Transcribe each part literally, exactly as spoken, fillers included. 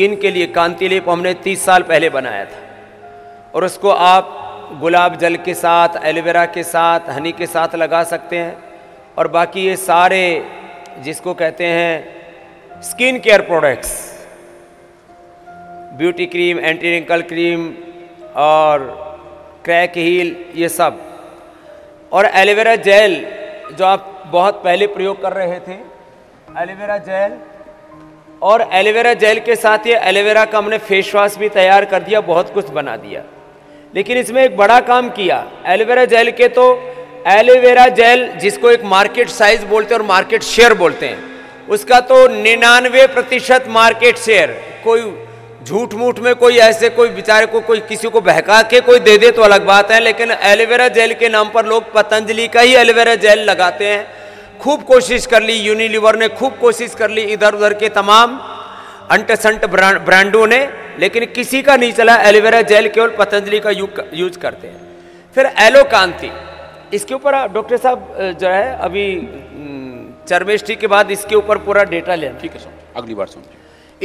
Skin के लिए कांतिलेप हमने तीस साल पहले बनाया था, और उसको आप गुलाब जल के साथ, एलोवेरा के साथ, हनी के साथ लगा सकते हैं। और बाकी ये सारे जिसको कहते हैं skin care products, beauty cream, anti wrinkle cream और क्रैक हील, ये सब, और एलोवेरा जेल जो आप बहुत पहले प्रयोग कर रहे थे, एलोवेरा जेल, और एलोवेरा जेल के साथ ये एलोवेरा का हमने फेस वॉश भी तैयार कर दिया, बहुत कुछ बना दिया। लेकिन इसमें एक बड़ा काम किया एलोवेरा जेल के, तो एलोवेरा जेल जिसको एक मार्केट साइज बोलते हैं और मार्केट शेयर बोलते हैं, उसका तो निन्यानवे प्रतिशत मार्केट शेयर, कोई झूठ मूठ में कोई ऐसे कोई बेचारे को कोई किसी को बहका के कोई दे दे तो अलग बात है, लेकिन एलोवेरा जेल के नाम पर लोग पतंजलि का ही एलोवेरा जेल लगाते हैं। खूब कोशिश कर ली यूनिलीवर ने, खूब कोशिश कर ली इधर उधर के तमाम अंटसंट ब्रांडों ने, लेकिन किसी का नहीं चला। एलोवेरा जेल केवल पतंजलि का यूज करते हैं। फिर एलो कांति, इसके ऊपर डॉक्टर साहब जो है अभी चर्मेष्ठी के बाद इसके ऊपर पूरा डेटा लेना, ठीक है सर, अगली बार सुनिए।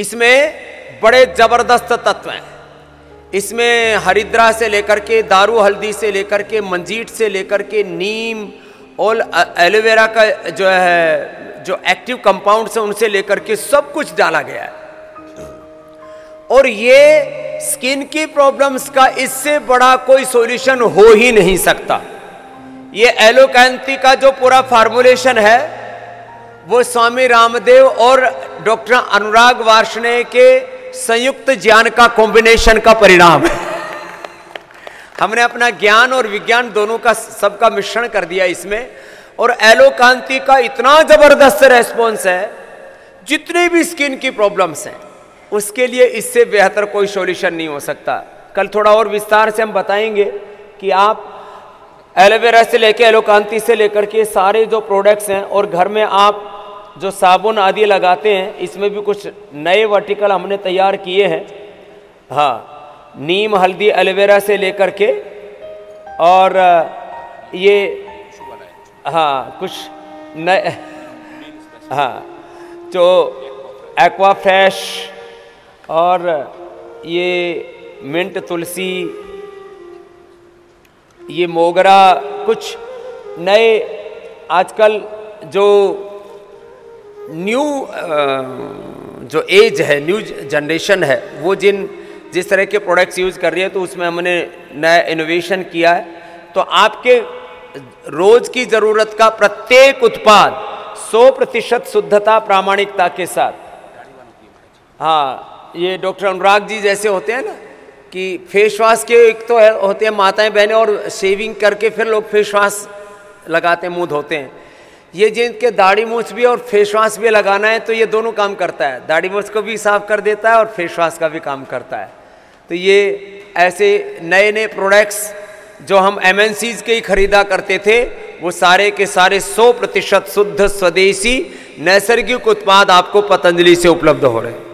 इसमें बड़े जबरदस्त तत्व हैं, इसमें हरिद्रा से लेकर के, दारू हल्दी से लेकर के, मंजीट से लेकर के, नीम और एलोवेरा का जो है जो एक्टिव कंपाउंड्स हैं उनसे लेकर के सब कुछ डाला गया है। और ये स्किन की प्रॉब्लम्स का इससे बड़ा कोई सॉल्यूशन हो ही नहीं सकता। ये एलो कांति का जो पूरा फार्मूलेशन है वो स्वामी रामदेव और डॉक्टर अनुराग वार्ष्णेय के संयुक्त ज्ञान का कॉम्बिनेशन का परिणाम है। हमने अपना ज्ञान और विज्ञान दोनों का सबका मिश्रण कर दिया इसमें, और एलो कांति का इतना जबरदस्त रेस्पॉन्स है, जितने भी स्किन की प्रॉब्लम्स हैं उसके लिए इससे बेहतर कोई सॉल्यूशन नहीं हो सकता। कल थोड़ा और विस्तार से हम बताएंगे कि आप एलोवेरा से लेकर, एलो कांति से लेकर के सारे जो प्रोडक्ट्स हैं, और घर में आप जो साबुन आदि लगाते हैं, इसमें भी कुछ नए वर्टिकल हमने तैयार किए हैं। हाँ, नीम हल्दी एलोवेरा से लेकर के, और ये हाँ कुछ नए, हाँ जो एक्वा फ्रेश, और ये मिंट तुलसी, ये मोगरा, कुछ नए आजकल जो न्यू जो एज है, न्यू जनरेशन है, वो जिन जिस तरह के प्रोडक्ट्स यूज़ कर रही है, तो उसमें हमने नया इनोवेशन किया है। तो आपके रोज़ की ज़रूरत का प्रत्येक उत्पाद सौ प्रतिशत शुद्धता, प्रामाणिकता के साथ। हाँ, ये डॉक्टर अनुराग जी जैसे होते हैं ना कि फेस वॉश के, एक तो है, होते हैं माताएं बहनें और शेविंग करके फिर लोग फेस वॉश लगाते हैं, मुँह धोते हैं। ये जिनके दाढ़ी मूछ भी और फेस वॉश भी लगाना है, तो ये दोनों काम करता है, दाढ़ी मूछ को भी साफ कर देता है और फेस वॉश का भी काम करता है। तो ये ऐसे नए नए प्रोडक्ट्स जो हम एम एन सीज के ही खरीदा करते थे, वो सारे के सारे सौ प्रतिशत शुद्ध स्वदेशी नैसर्गिक उत्पाद आपको पतंजलि से उपलब्ध हो रहे हैं।